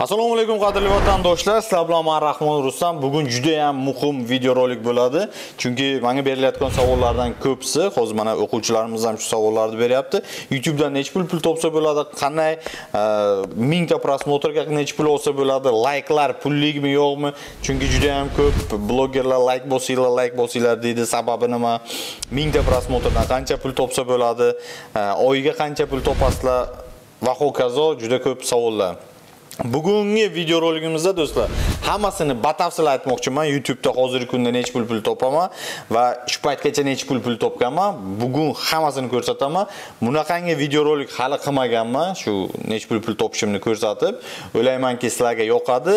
Assalomu alaykum qadrli vatandoshlar, sizlar bilan men Rahmonov Rustam. Bugun juda ham muhim video rolik bo'ladi. Chunki menga berilayotgan savollardan ko'psi, hozir mana o'quvchilarimiz ham shu savollarni beryapti. YouTube dan nechta pul topsa bo'ladi? Qanday 1000 ta promotorga nechta pul olsa bo'ladi? Layklar pullikmi, yo'qmi? Chunki juda ham ko'p blogerlar like bosinglar deydi. Sababi nima? 1000 ta promotordan qancha pul topsa bo'ladi? Oyiga qancha pul topasizlar? Va hokazo juda ko'p savollar. Bugungi video roligimizda dostlar hammasini batafsil aytmoqchiman. YouTube'da hozirgi kunda nechta pul topaman va shu paytgacha nechta pul topganman. Bugun hammasini ko'rsataman. Bunaqangi video rolik hali qilmaganman. Shu nechta pul topishimni ko'rsatib, o'ylaymanki sizlarga yoqadi.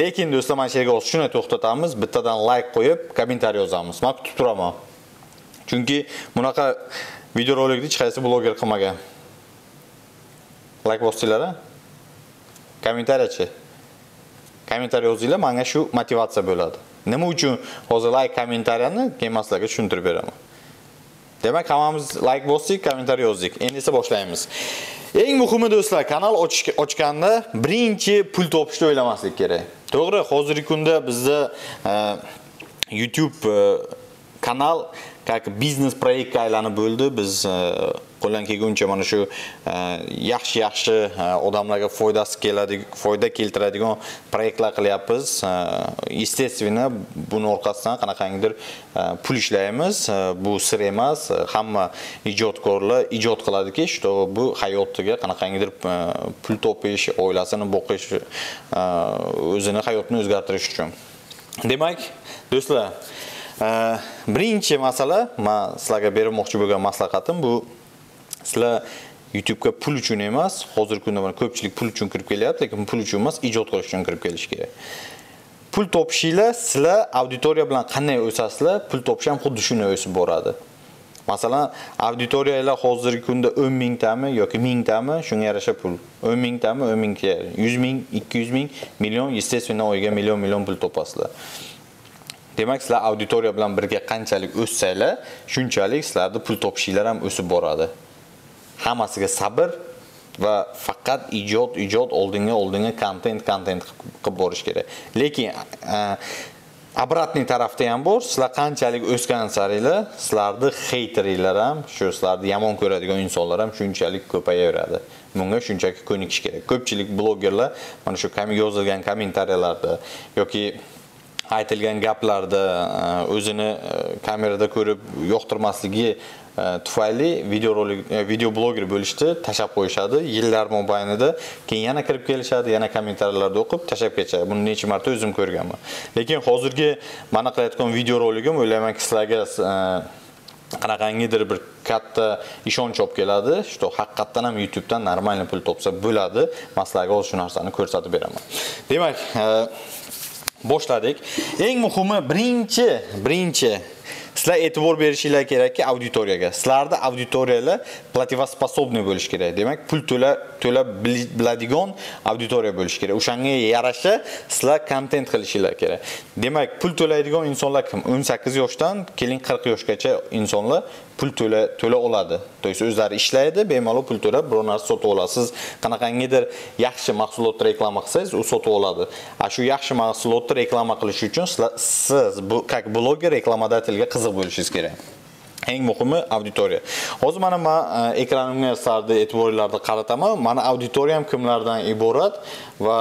Lekin do'stlar, mana shu yerga hozir shuni to'xtatamiz. Bittadan like qo'yib, kommentariy yozamiz. Men kutib turaman. Chunki bunaqa video rolikni hech qaysi bloger qilmagan. Like bosinglar-a? Kommentariyachi. Kommentariy yozinglar, menga shu motivatsiya bo'ladi. Nima uchun hozir like kommentariyani kelmaslarga tushuntirib beraman. Demak, hammamiz like bosdik, kommentariy yozdik. Endi esa boshlaymiz. Eng muhimi do'stlar, kanal ochganda birinchi pul topishni o'ylamaslik kerak. To'g'ri, hozirgi kunda bizda YouTube kanal как biznes proyektga aylanib bo'ldi. Biz qo'ldan kelguncha mana shu yaxshi odamlarga foyda keltiradigan proyektlar qilyapmiz. Естественно, buni orqasidan qanaqangidir pul ishlaymiz. Bu sir emas, hamma ijodkorlar ijod qiladiki, что bu hayotiga qanaqangidir pul topish, oilasini boqish, o'zini hayotini o'zgartirish uchun. Demak, do'stlar, birinchi masala, men sizlarga bermoqchi bo'lgan maslahatim bu: sizlar YouTube ga pul uchun emas, hozirgi kunda mana ko'pchilik pul uchun kirib kelyapti, lekin pul uchun emas, ijod qilish uchun kirib kelish kerak. Pul topishinglar, sizlar auditoriya bilan qanday o'sasizlar, pul topish ham xuddi shunday o'sib boradi. Masalan, auditoriyalar hozirgi kunda 10 ming tami yoki 1000 tami, shunga yarasha pul. 10 ming tami, 10 ming, 100 ming, 200 ming, million, естественно, o'yga million pul topasizlar. Demak, sizlar auditoriya bilan birga qanchalik o'ssanglar, shunchalik sizlarda pul topishinglar ham o'sib boradi. Hammasiga sabr va faqat ijod, oldinga kontent qilib borish kerak. Lekin обратный tarafda ham bor. Sizlar qanchalik o'sgan saringlar, sizlarni heyteringlar ham, shu sizlarni yomon ko'radigan insonlar ham shunchalik ko'payaveradi. Bunga shunchaki ko'nikish kerak. Ko'pchilik blogerlar mana shu yozilgan kommentariyalarda yoki aytilgan gaplarda o'zini kamerada ko'rib yoqtirmasligi tufayli video bloger bo'lishdi, tashab qo'yishadi. Yillar mobaynida keyin yana kirib kelishadi, yana kommentariyalarda o'qib tashab ketadi. Buni necha marta o'zim ko'rganman. Lekin hozirgi men qilayotgan video roligim o'ylaymanki sizlarga qanaqangidir bir katta ishonch olib keladi, что haqiqatan ham YouTube dan normalniy pul topsa bo'ladi. Men sizlarga hozir shu narsani ko'rsatib beraman. Demak, boshladik. Eng muhimi birinchi sizlar e'tibor berishinglar kerakki auditoriyaga. Sizlarda auditoriyalar платежеспособный bo'lish kerak. Demak, pul to'lab biladigan auditoriya bo'lish kerak. O'shanga yarasha sizlar kontent qilishinglar kerak. Demak, pul to'laydigan insonlar kim? 18 yoshdan keling 40 yoshgacha insonlar pul to'la oladi. To'ysa o'zlari ishlaydi, bemalol pul to'lab biror narsa sotib olasiz. Qanaqangidir yaxshi mahsulotni reklama qilsangiz, u sotib oladi. Shu yaxshi mahsulotni reklama qilish uchun siz bu как bloger reklamadatilga qiziq bo'lishingiz kerak. Eng muhimi auditoriya. Hozir mana men ekranimga sardi e'tiboringizni qarataman. Mana auditoriyam kimlardan iborat va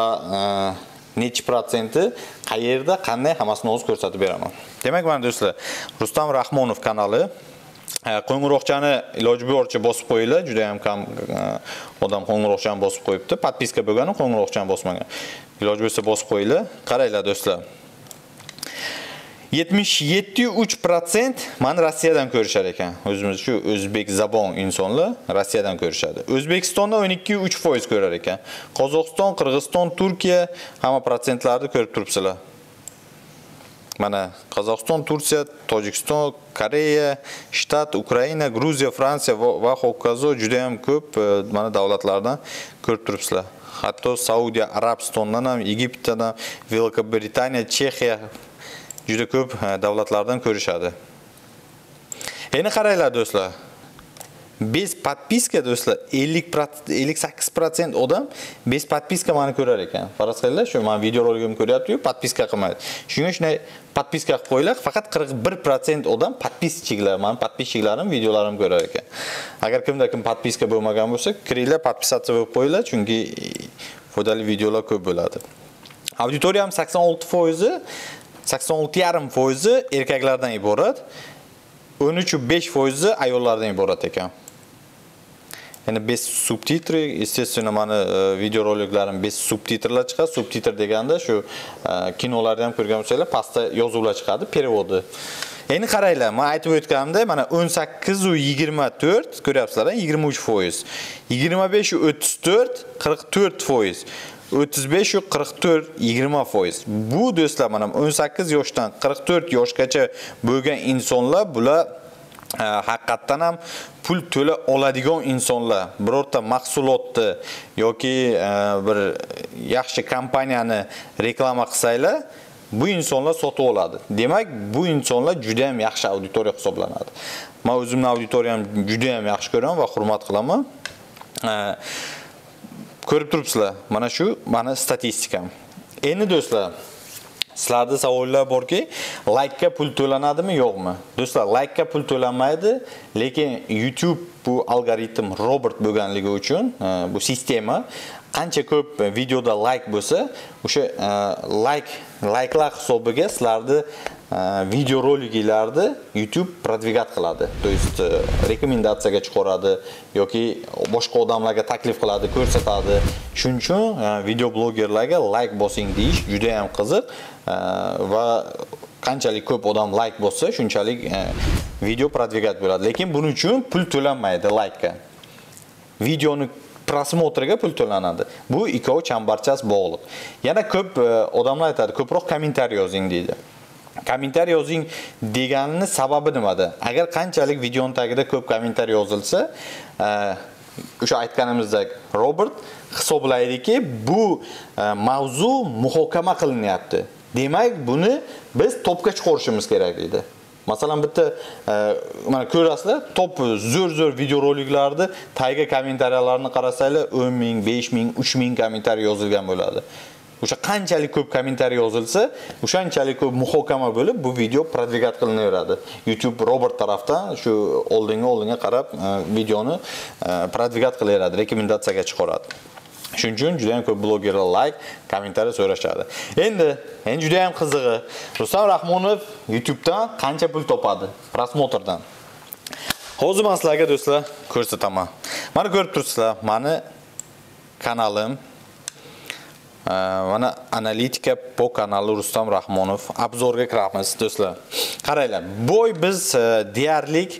necha protsenti qayerda, qanday hammasini o'z ko'rsatib beraman. Demak, mana do'stlar, Rustam Raxmonov kanali. Qo'ng'iroqchani iloji boricha bosib qo'yinglar. Juda ham kam odam qo'ng'iroqchani bosib qo'yibdi. Podpiska bo'lgani qo'ng'iroqchani bosmagan. Iloji bo'lsa bosib qo'yinglar. Qaranglar do'stlar, 77.3% meni Rossiyadan ko'rishar ekan. O'zimiz shu o'zbek zabon insonlar Rossiyadan ko'rishadi. O'zbekistonda 12.3% ko'rar ekan. Qozog'iston, Qirg'iziston, Turkiya hamma protsentlarni ko'rib turibsizlar. Mana Qozog'iston, Turkiya, Tojikiston, Koreya, Shtat, Ukraina, Gruziya, Fransiya va hokazo juda ham ko'p mana davlatlardan ko'rib turibsizlar. Hatto Saudi Arabistondan ham, Egiptdan ham, Velobritaniya, Chexiya juda ko'p davlatlardan ko'rishadi. Endi qaranglar do'stlar, bez podpiska do'stlar 58% odam bez podpiska meni ko'rar ekan. Faraz qilinglar, shu men video roligimni ko'ryapti-ku, podpiska qilmaydi. Shunga shunday podpiska qilib qo'yinglar, faqat 41% odam podpischiklar, men podpischiklarning videolarimni ko'rar ekan. Agar kimda-kim podpiska bo'lmagan bo'lsa, kiringlar, podpisatsiya bo'lib qo'yinglar, chunki foydali videolar ko'p bo'ladi. Auditoriyam 86%, 86,5% erkaklardan iborat. 13,5% ayollardan iborat ekan. Ya'ni bez subtitri, естественно, meni videoroliklarim bez subtitrlar chiqadi. Subtitr deganda shu kinolarda ham ko'rgan bo'lsanglar, pastda yozuvlar chiqadi, perevodi. Endi qaranglar, men aytib o'tganimda mana 18,24 ko'ryapsizlar, 23%. 25,34, 44%. 35-44-20%. Bu do'stlar mana 18 yoshdan 44 yoshgacha bo'lgan insonlar, bular haqiqatan ham pul to'la oladigan insonlar. Birorta mahsulotni yoki bir yaxshi kompaniyani reklama qilsanglar, bu insonlar sotib oladi. Demak, bu insonlar juda ham yaxshi auditoriya hisoblanadi. Men o'zimning auditoriyamni juda ham yaxshi ko'raman va hurmat qilaman. Ko'rib turibsizlar, mana shu meni statistikam. Endi do'stlar, sizlarda savollar borki, like ga pul to'lanadimi, yo'qmi? Do'stlar, like ga pul to'lanmaydi, lekin YouTube bu algoritm robot bo'lganligi uchun, bu sistema qancha ko'p videoda like bo'lsa, o'sha likelar hisobiga sizlarni video roliklarni YouTube продвигать qiladi. To есть rekomendatsiyaga chiqaradi yoki boshqa odamlarga taklif qiladi, ko'rsatadi. Shuning uchun video blogerlarga like bosing deyish juda ham qiziq va qanchalik ko'p odam like bossa, shunchalik video продвигать bo'ladi. Lekin buning uchun pul to'lanmaydi like ga. Videoni prasmotriga pul to'lanadi. Bu ikkovi chambarchas bog'liq. Yana ko'p odamlar aytadi, ko'proq kommentariy yozing deydi. Kommentariy yozing deganini sababi nimada? Agar qanchalik videoning tagida ko'p kommentariy yozilsa, o'sha aytganimizdek robot hisoblaydiki, bu mavzu muhokama qilinyapti. Demak, buni biz to'pga chiqarishimiz kerak deydi. Masalan, bitta mana ko'rasizlar, top zo'r videoroliklarni tagiga kommentariyalarni qarasanglar 10,000, 5,000, 3,000 kommentariy yozilgan bo'ladi. O'sha qanchalik ko'p kommentariy yozilsa, o'shanchalik ko'p muhokama bo'lib, bu video продвигать qilinaveradi. YouTube robot tarafdan shu oldinga qarab videoni продвигать qilaveradi, rekomendatsiyaga chiqaradi. Shuning uchun juda ham ko'p blogerlar like, kommentariy so'rashadi. Endi juda ham qizig'i, Rustam Raxmonov YouTube dan qancha pul topadi? Prasmotrdan. Hozir men sizlarga do'stlar ko'rsataman. Mana ko'rib turibsizlar, meni kanalim mana analitika po kanali Rustam Raxmonov obzorga kiramiz do'stlar. Qaranglar, bo'y biz deyarlik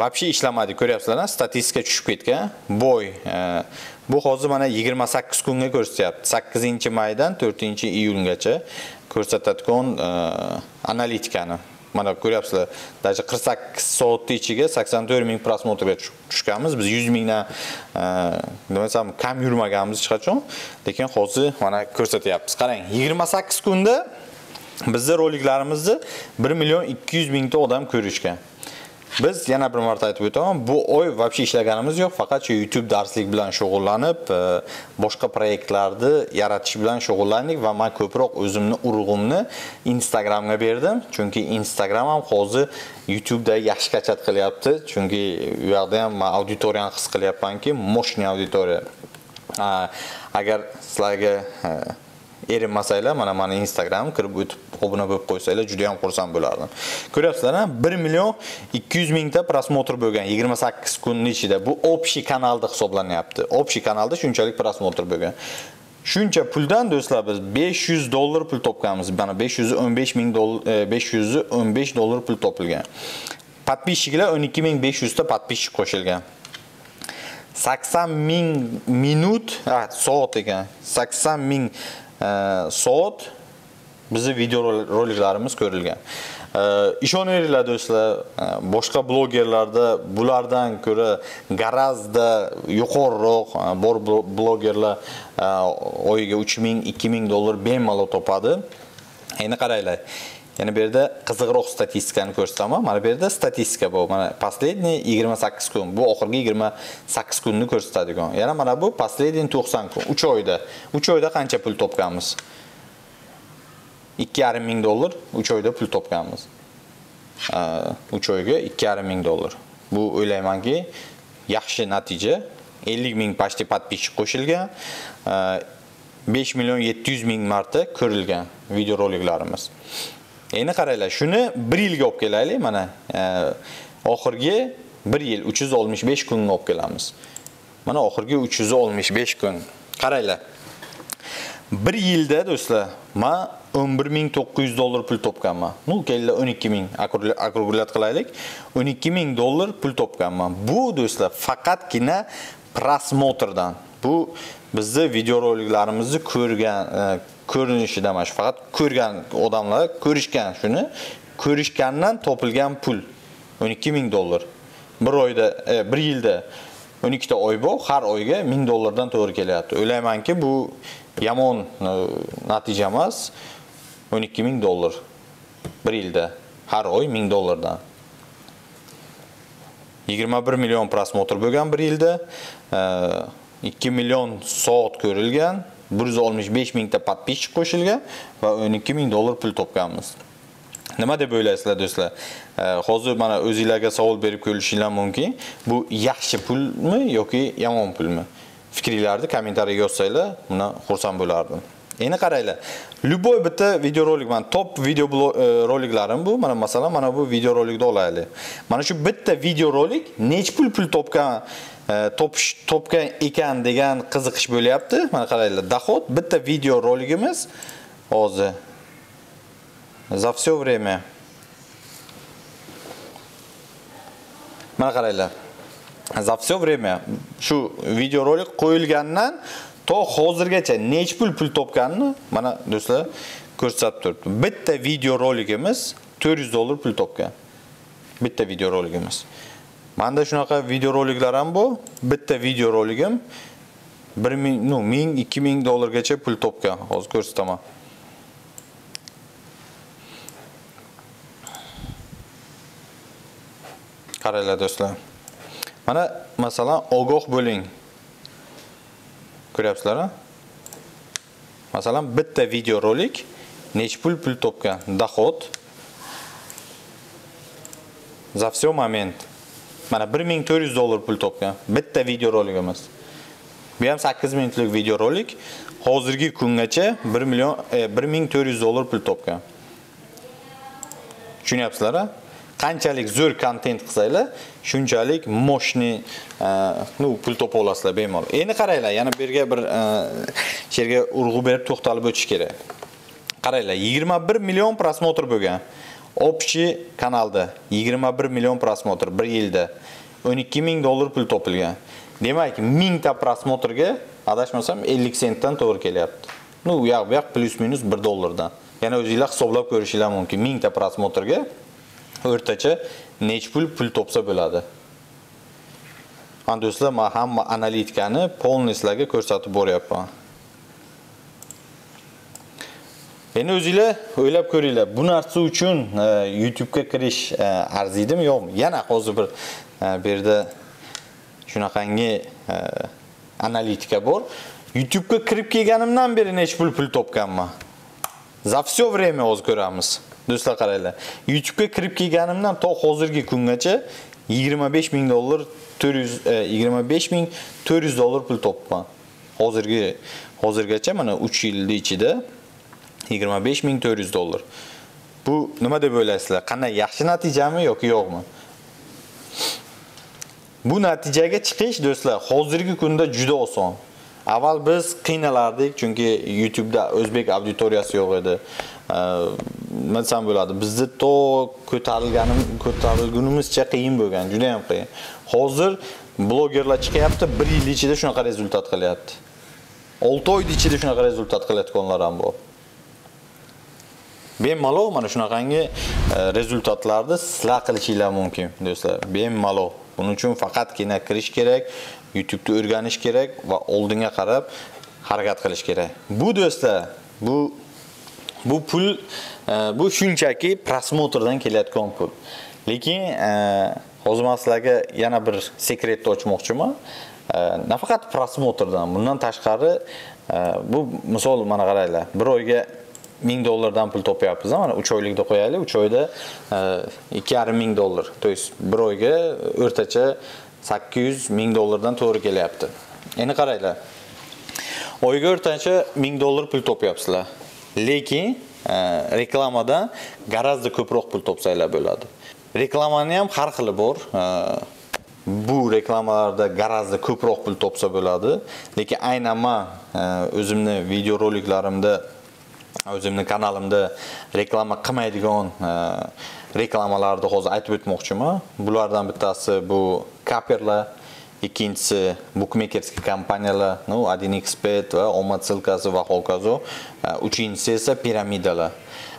vobshe ishlamadik, ko'ryapsizlar, statistika tushib ketgan. Bo'y bu hozir mana 28 kunga ko'rsatyapti. 8-maydan 4-iyulgacha ko'rsatadigan analitikani. Mana ko'ryapsizlar, даже 48 soat ichiga 84,000 prasmotrga tushganmiz. Biz 100,000 dan nima desam kam yurmaganmiz hech qachon, lekin hozir mana ko'rsatyapmiz. Qarang, 28 kunda bizning roliklarimizni 1,200,000 ta odam ko'rishgan. Biz yana bir marta aytib o'taman, bu oy vobshe ishlaganimiz yo'q, faqat shu YouTube darslik bilan shug'ullanib, boshqa loyihalarni yaratish bilan shug'ullandik va men ko'proq o'zimni urg'imni Instagramga berdim, chunki Instagram ham hozir YouTube'da yaxshi kachat qilyapti, chunki u yerda ham men auditoriyani his qilyapmanki, moshni auditoriya. Agar sizlarga erinmasanglar, mana mening Instagramga kirib o'tib obuna bo'lib qo'ysanglar, juda ham xursand bo'lardim. Ko'ryapsizlar-a, 1,200,000 ta prasmotr bo'lgan 28 kun ichida. Bu obshiy kanalda hisoblanyapti. Obshiy kanalda shunchalik prasmotr bo'lgan. Shuncha puldan do'stlar biz $500 pul topganmiz. Mana $515 pul topilgan. Podpishchilar 12500 ta podpishchi qo'shilgan. 80,000 soat bizni video roliklarimiz ko'rilgan. Ishonaveringlar do'stlar, boshqa blogerlarda bulardan ko'ra garazda yuqoriroq bor blogerlar oyiga $3,000, $2,000 bemalol topadi. Endi qaranglar, Yani bir de kızıqroq statistikanı ko'rsataman. Mana bu yerda statistika bu. Mana последний 28 kun. Bu oxirgi 28 kunni ko'rsatadigan. Yana mana bu последний 90 kun. 3 oyda. 3 oyda qancha pul topganmiz? 2.5 ming dollar 3 oyda pul topganmiz. 3 oyga 2.5 ming dollar. Bu o'ylaymanki yaxshi natija. 50 ming почти подписчик qo'shilgan. 5.700.000 marta ko'rilgan videoroliklarimiz. Endi qaranglar, shuni 1 yilga olib kelaylik, mana oxirgi 1 yil 365 kunga olib kelamiz. Mana oxirgi 365 kun. Qaranglar. 1 yilda do'stlar, men 11900 dollar pul topganman. Bu kellar 12000, akrogullat qilaylik. 12000 dollar pul topganman. Bu do'stlar faqatgina prosmotrdan. Bu bizni videoroliklarimizni ko'rgan ko'rinishida mana faqat ko'rgan odamlar ko'rishgan shuni ko'rishgandan topilgan pul 12000 dollar. Bir oyda, bir yilda 12 ta oy bor, har oyga 1000 dollardan to'g'ri kelyapti. O'ylaymanki, bu yomon natija emas. 12000 dollar bir yilda, har oy 1000 dollardan. 21 milyon prosmotr bo'lgan bir yilda, 2 milyon soat ko'rilgan. 165 ming ta подписчик qo'shilgan va 12000 dollar pul topganmiz. Nima deb o'ylaysizlar do'stlar? Hozir mana o'zingizlarga savol berib ko'rishinglar mumkin. Bu yaxshi pulmi yoki yomon pulmi? Fikringizni kommentariyaga yozsanglar, bundan xursand bo'lardim. Endi qaranglar, любой bitta videorolik, mana top video roliklarim bu. Mana masalan, mana bu videorolikni olaylik. Mana shu bitta videorolik nech pul topgan topgan ekan degan qiziqish bo'lyapti. Mana qaranglar, dohod bitta video roligimiz hozir za всё время. Mana qaranglar, za всё время shu video rolik qo'yilgandan to hozirgacha nech pul topganini mana do'stlar ko'rsatib turibdi. Bitta video roligimiz 400 dollar pul topgan. Bitta video roligimiz. Manda shunaqa videoroliklar ham bor. Bitta videoroligim 1000-2000 dollargacha pul topgan. Hozir ko'rsataman. Qaranglar do'stlar. Mana masalan, ogoh bo'ling. Ko'ryapsizlar-a? Masalan, bitta videorolik nech pul topgan? Dohod. За всё момент. Mana 1400 dollar pul topgan. Bitta videoroligimiz. Bu ham 8 minutlik videorolik. Hozirgi kungacha 1400 dollar pul topgan. Tushunyapsizlar-a? Qanchalik zo'r kontent qilsanglar, shunchalik moshni pul topa olasizlar bemalol. Endi qaranglar, yana bir yerga urg'u berib to'xtalib o'tish kerak. Qaranglar, 21 million prosmotr bo'lgan. Общий kanalda 21 milyon prosmotr bir yilda 12000 dollar pul topilgan. Demak, 1000 ta prosmotrga adashmasam 50 sentdan to'g'ri kelyapti. Bu yoq bu yoq plus minus 1 dollardan. Yana o'zingizlar hisoblab ko'rishinglar mumkin. 1000 ta prosmotrga o'rtacha nech pul topsa bo'ladi. Mana do'stlar, men hamma analitikani polni sizlarga ko'rsatib boryapman. Endi o'zingizlar o'ylab ko'ringlar. Bu narsa uchun YouTube ga kirish arziydimi yo'qmi? Yana hozir bir yerda shunaqangi analitika bor. YouTube ga kirib kelganimdan beri nech pul topganman? Za всё время hozir ko'ramiz. Do'stlar qaranglar. YouTube ga kirib kelganimdan to hozirgi kungacha 25000 dollar 25400 dollar pul topibman. Hozirgacha mana 3 yil ichida 25400 dollar. Bu nima deb o'ylaysizlar? Qanday yaxshi natijami yoki yo'qmi? Bu natijaga chiqish do'stlar hozirgi kunda juda oson. Avval biz qiynalardik chunki YouTube da o'zbek auditoriyasi yo'q edi. Nima desam bo'ladi? Bizni to ko'tarilgunimizcha qiyin bo'lgan, juda ham qiyin. Hozir blogerlar chiqyapti, 1 yil ichida shunaqa rezultat qilyapti. 6 oy ichida shunaqa rezultat qilayotganlar ham bor. Bemalol mana shunaqangi rezultatlarni sizlar qilishingiz mumkin do'stlar. Bemalol. Buning uchun faqatgina kirish kerak, YouTube ni o'rganish kerak va oldinga qarab harakat qilish kerak. Bu do'stlar, bu Bu pul, bu shunchaki prosmotrdan kelayotgan pul. Lekin hozir men sizlarga yana bir sekretni ochmoqchiman. Nafaqat prosmotrdan, bundan tashqari bu misol mana qaranglar, bir oyga $1000 pul topyapmiz. Mana 3 oylikda qo'yaylik, 3 oyda $2500. To есть bir oyga o'rtacha $800-1000 to'g'ri kelyapti. Endi qaranglar. Oyga o'rtacha $1000 pul topyapsizlar. Lekin reklamadan g'arazda ko'proq pul topsanglar bo'ladi. Reklamani ham har xili bor. Bu reklamalarda g'arazda ko'proq pul topsa bo'ladi. Lekin aynan men o'zimni videoroliklarimda, o'zimni kanalimda reklama qilmaydigan reklamalarni hozir aytib o'tmoqchiman. Bulardan bittasi bu kaperlar, ikkinchisi bookmakerskiy kompaniyalar, no 1xbet va omma tsilkasi va hokazo, uchinchisi esa piramidalar.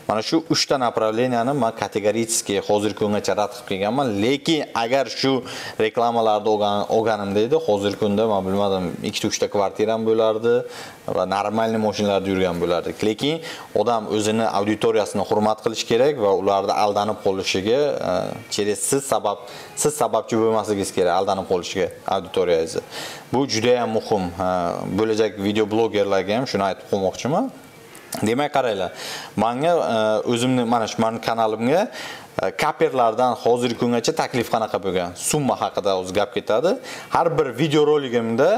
Mana shu 3 ta направленияni men kategoriyasiga hozirgi kungacha rad qilib kelganman, lekin agar shu reklamalarni o'rganimda edi, hozirgi kunda men bilmadim 2-3 ta kvartiram bo'lardi va normalniy mashinalarda yurgan bo'lardik. Lekin odam o'zini auditoriyasini hurmat qilish kerak va ularni aldanib qolishiga, chereksiz sabab, siz sababchi bo'lmasligingiz kerak aldanib qolishiga auditoriyangizni. Bu juda ham muhim. Bo'lajak video blogerlarga ham shuni aytib qo'ymoqchiman. Demak qaranglar, menga o'zimni mana shu mening kanalimga kaperlardan hozirgi kungacha taklif qanaqa bo'lgan, summa haqida o'z gap ketadi. Har bir video roligimda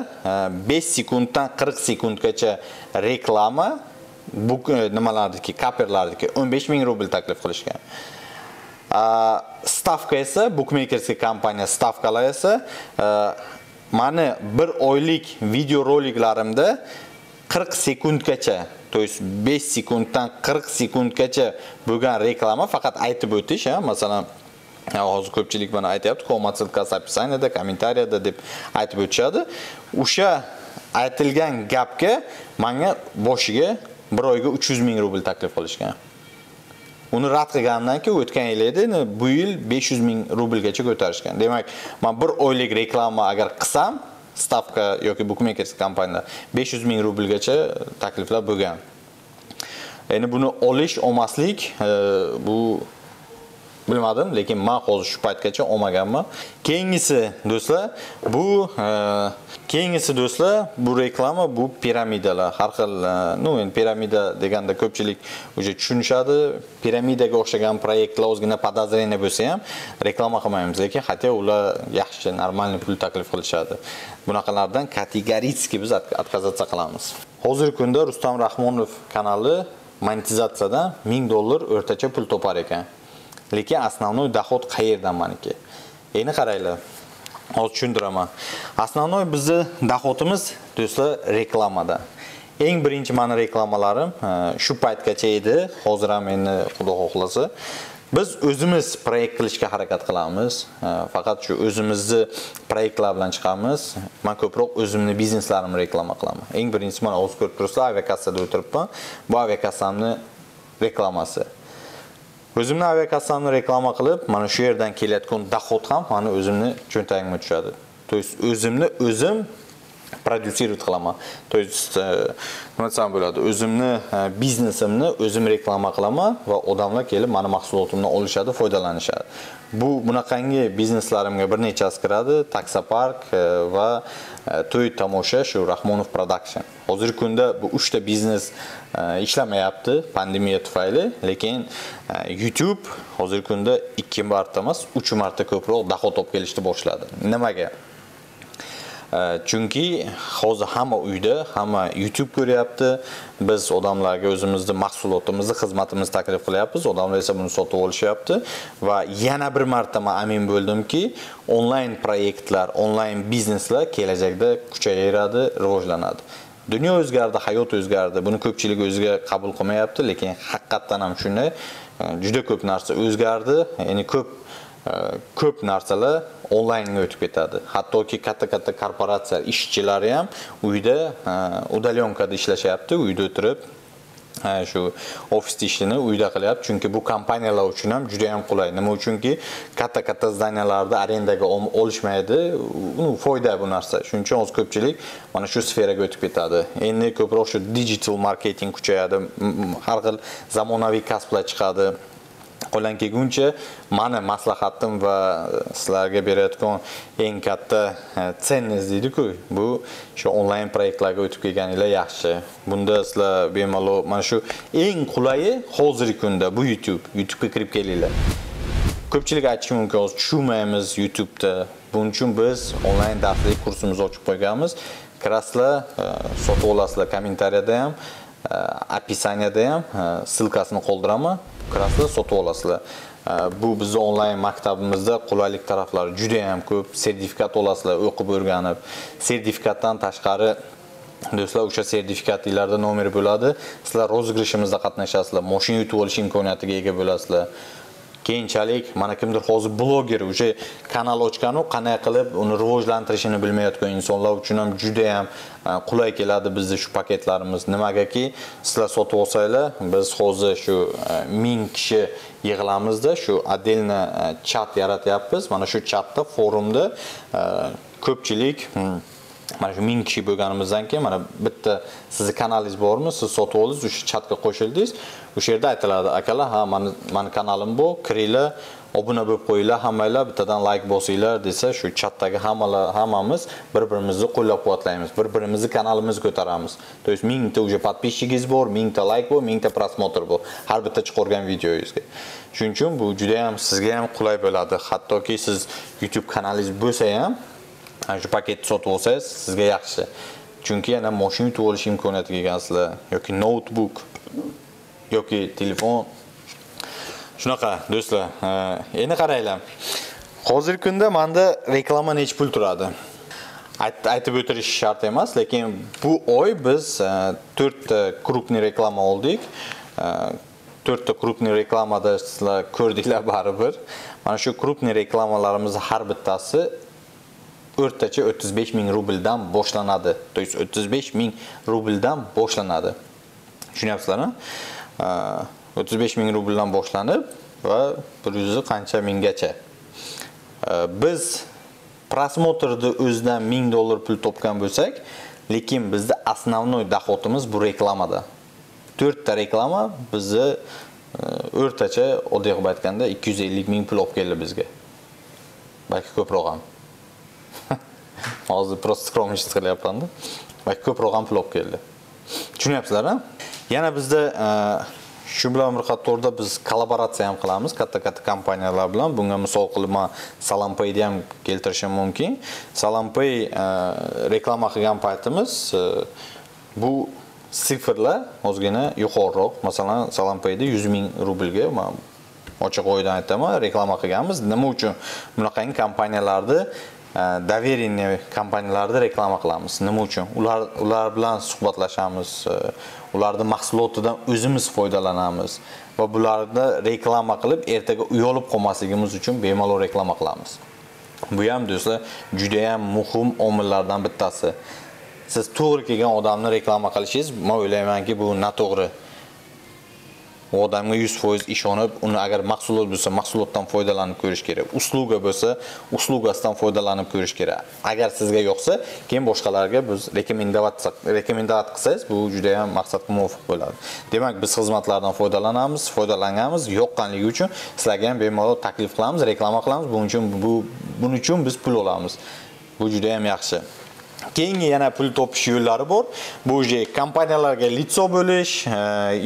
5 sekunddan 40 sekundgacha reklama, bu nimalardiki, kaperlardiki $15000 taklif qilishgan. Stavka esa bookmakerskiy kompaniya stavkalari esa meni bir oylik video roliklarimda 40 sekundgacha, to есть 5 секундтан 40 секундгача bo'lgan reklama faqat aytib o'tish, masalan, hozir ko'pchilik mana aytayapti, kommentsiz описаниеda, kommentariyada deb aytib o'tishadi. O'sha aytilgan gapga menga boshiga bir oyga $300,000 taklif qilishgan. Uni rad qilgandan keyin o'tgan yil edi, bu yil $500,000gacha ko'tarishgan. Demak, men bir oylik reklama agar qilsam, stavka yoki bookmakerskiy kompaniya $500,000gacha takliflar bo'lgan. Endi buni olish, olmaslik bu bilmadim, lekin men hozir shu paytgacha olmaganman. Keyingisi do'stlar, bu reklama, bu piramidalar. Har xil, no, endi piramida deganda ko'pchilik o'sha tushunishadi. Piramidaga o'xshagan loyihalar ozgina podozreniya bo'lsa ham reklama qilmaymiz, lekin hatto ular yaxshi, normal pul taklif qilishadi. Bunaqalardan kategoriyasiga biz отказаться qilamiz. Hozirgi kunda Rustam Raxmonov kanali monetizatsiyadan $1000 o'rtacha pul topar ekan. Lekin основной доход qayerdan meniki? Endi qaranglar. Hozir tushundiraman. Основной bizni доходimiz, do'stlar, reklamadan. Eng birinchi meni reklamalarim shu paytgacha edi. Hozir ham endi xudo xohlasa biz o'zimiz proyekt qilishga harakat qilamiz. Faqat shu o'zimizni proyektlar bilan chiqamiz. Men ko'proq o'zimni bizneslarimni reklama qilaman. Eng birinchisi mana hozir ko'rib turibsiz, aviakassada o'tiribman. Bu aviakassamni reklamasi. O'zimni aviakassamni reklama qilib, mana shu yerdan kelayotgan dohod ham meni o'zimni cho'ntagimga tushadi. To есть o'zimni o'zim prodyuserovat qilaman. To есть nima desam bo'ladi, o'zimni biznesimni o'zim reklama qilaman va odamlar kelib meni mahsulotimdan olishadi, foydalanishadi. Bu bunaqangi bizneslarimga bir nechasi kiradi: Taxi Park va Toy Tamosha, shu Rahmonov Production. Hozirgi kunda bu 3 ta biznes ishlamayapti pandemiya tufayli, lekin YouTube hozirgi kunda 2 marta emas, 3 marta ko'proq dohod olib kelishni boshladi. Nimaga? Chunki hozir hamma uyda, hamma YouTube ko'ryapti. Biz odamlarga o'zimizni mahsulotimizni, xizmatimizni taklif qilyapmiz, odamlar esa buni sotib olishyapti va yana bir marta men amin bo'ldimki, onlayn loyihalar, onlayn bizneslar kelajakda kuchayadi, rivojlanadi. Dunyo o'zgardi, hayot o'zgardi. Buni ko'pchilik o'ziga qabul qilmayapti, lekin haqiqatan ham shunday. Juda ko'p narsa o'zgardi. Ya'ni ko'p narsalar onlaynga o'tib ketadi. Hattoki katta-katta korporatsiyalar ishchilari ham uyda udalyonka da ishlashyapti, uyda o'tirib şu ofis işini uyda qilyapti. Çünkü bu kompaniyalar uchun ham juda ham qulay. Nima uchunki katta-katta zdaniyalarda arendaga olishmaydi. Uni foyda bu narsa. Shuning uchun o'z ko'pchilik mana shu sferaga o'tib ketadi. Endi ko'proq shu digital marketing kuchayadi. Har xil zamonaviy kasblar chiqadi. Qo'ldan kelguncha meni maslahatim va sizlarga berayotgan eng katta tsenniz deydi-ku, bu shu onlayn loyihalarga o'tib kelganinglar yaxshi. Bunda sizlar bemalol mana shu eng qulayi hozirgi kunda bu YouTube. YouTube'ga kirib kelinglar. Ko'pchilik aytishi mumkin, tushunmaymiz YouTube'da. Buning uchun biz onlayn darslik kursimizni ochib qo'yganmiz. Kirasizlar, sotib olasizlar, kommentariyada ham, opisaniyada ham ссылкасini qoldiraman. Kirasizlar, sotib olasizlar. Bu bizning onlayn maktabimizda qulaylik taraflari juda ham ko'p. Sertifikat olasizlar, o'qib o'rganib. Sertifikatdan tashqari do'stlar, o'sha sertifikatlarda nomer bo'ladi. Sizlar rozig'ishimizda qatnashasizlar, mashina yutib olish imkoniyatiga ega bo'lasizlar. Keyinchalik mana kimdir hozir bloger, o'sha kanal ochganu qanday qilib uni rivojlantirishini bilmayotgan insonlar uchun ham juda ham qulay keladi bizda shu paketlarimiz. Nimagaki sizlar sotib olsanglar, biz hozir shu 1000 kishi yig'lamizda shu отдельно chat yaratyapmiz. Mana shu chatda, forumda ko'pchilik mana shu 1000 kishi bo'lganimizdan keyin mana bitta sizning kanalingiz bormi? Siz sotib oldingiz, o'sha chatga qo'shildingiz. O'sha yerda aytiladi: "Akalar, ha, meni kanalim bu. Kiringlar, obuna bo'lib qo'yinglar, hammalar bittadan like bosinglar" desa, shu chatdagi hammamiz bir-birimizni qo'llab-quvvatlaymiz, bir-birimizni kanalimizni ko'taramiz. To есть 1000 ta уже подписчигиz bor, 1000 ta like bor, 1000 ta просмотр bor har bitta chiqargan videoingizga. Shuning uchun bu juda ham sizga ham qulay bo'ladi. Hattoki siz YouTube kanalingiz bo'lsa ham, ana shu paketni sotib olsangiz sizga yaxshi. Chunki yana mashina yutib olish imkoniyatiga egasizlar yoki notebook yoki telefon. Shunaqa do'stlar, endi qaranglar. Hozirgi kunda menda reklama nech pul turadi? Aytib o'tirish shart emas, lekin bu oy biz 4 ta krupniy reklama oldik. 4 ta krupniy reklamada sizlar ko'rdinglar baribir. Mana shu krupniy reklamalarimiz har bittasi o'rtacha 35000 rubldan boshlanadi. To есть 35000 rubldan boshlanadi. Tushunyapsizlarmi? 35000 rubldan boshlanib va 100 qancha minggacha. Biz prasmotrni o'zidan $1000 pul topgan bo'lsak, lekin bizda основной доходimiz bu reklamada. 4 ta reklama bizni o'rtacha oddiy qilib aytganda 250 ming pul olib keldi bizga. Balki ko'proq ham. Hozir prosta skromnichlik qilyapman-da. Balki ko'proq ham pul olib keldi. Tushunyapsizlar-a? Yana bizda shu bilan birgalikda biz kollaboratsiya ham qilamiz katta-katta kompaniyalar bilan. Bunga misol qilib men Salampayni ham keltirishim mumkin. Salampay reklama qilgan paytimiz bu sifrlar ozgina yuqoriroq. Masalan, Salampayda 100 ming rublga men ochiq o'ydan aytaman, reklama qilganmiz. Nima uchun bunaqangi kompaniyalarni, доверенный kompaniyalarda reklama qilamiz? Nima uchun? Ular bilan suhbatlashamiz. Ularning mahsulotidan o'zimiz foydalanamiz va bularni reklama qilib ertaga uyolib qolmasligimiz uchun bemalol reklama qilamiz. Bu ham do'stlar juda ham muhim omillardan bittasi. Siz to'g'ri kelgan odamni reklama qilishingiz, men o'ylaymanki, bu noto'g'ri. U odamga 100% ishonib, uni agar mahsulot bo'lsa, mahsulotdan foydalanib ko'rish kerak. Usluga bo'lsa, uslugasidan foydalanib ko'rish kerak. Agar sizga yoqsa, keyin boshqalarga biz rekomendatsiya qilsangiz, bu juda ham maqsadga muvofiq bo'ladi. Demak, biz xizmatlardan foydalanamiz, yoqqanligi uchun sizlarga ham bemalol taklif qilamiz, reklama qilamiz. Buning uchun biz pul olamiz. Bu juda ham yaxshi. Keyingi yana pul topish yo'llari bor. Bu o'sha kompaniyalarga litso bo'lish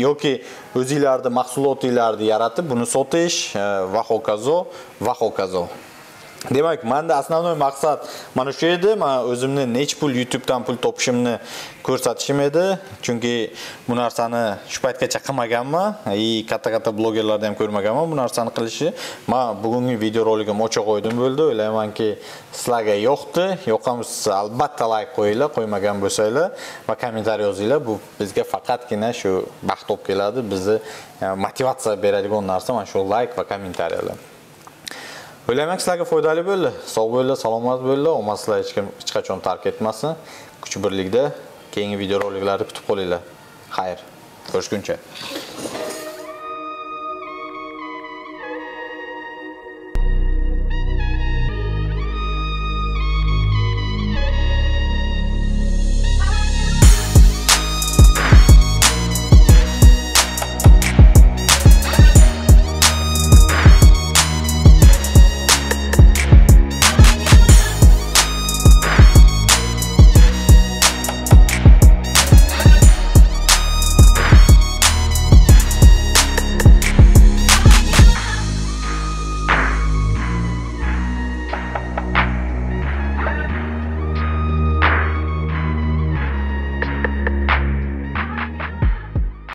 yoki o'zingizlarni mahsulotingizni yaratib buni sotish va hokazo va hokazo. Demak, menda asosiy maqsad mana shu edi. Men o'zimni nech pul YouTube'dan pul topishimni ko'rsatishim edi. Chunki bu narsani shu paytgacha qilmaganman, katta-katta blogerlarni ham ko'rmaganman bu narsani qilishi. Men bugungi videoroligim ochiq qo'ydim bo'ldi. O'ylaymanki, sizlarga yoqdi. Yoqamsiz, albatta like qo'yinglar, qo'ymagan bo'lsanglar va kommentariy yozinglar. Bu bizga faqatgina shu baxt olib keladi. Bizni motivatsiya beradigan narsa mana shu like va kommentariyalar. O'ylaymanki, sizlarga foydali bo'ldi. Sog' bo'linglar, salomat bo'linglar. Omon sizlar hech kim hech qachon tark etmasin. Kuch birlikda keyingi videoroliklarni kutib qolinglar. Xayr. Xoş gün ki.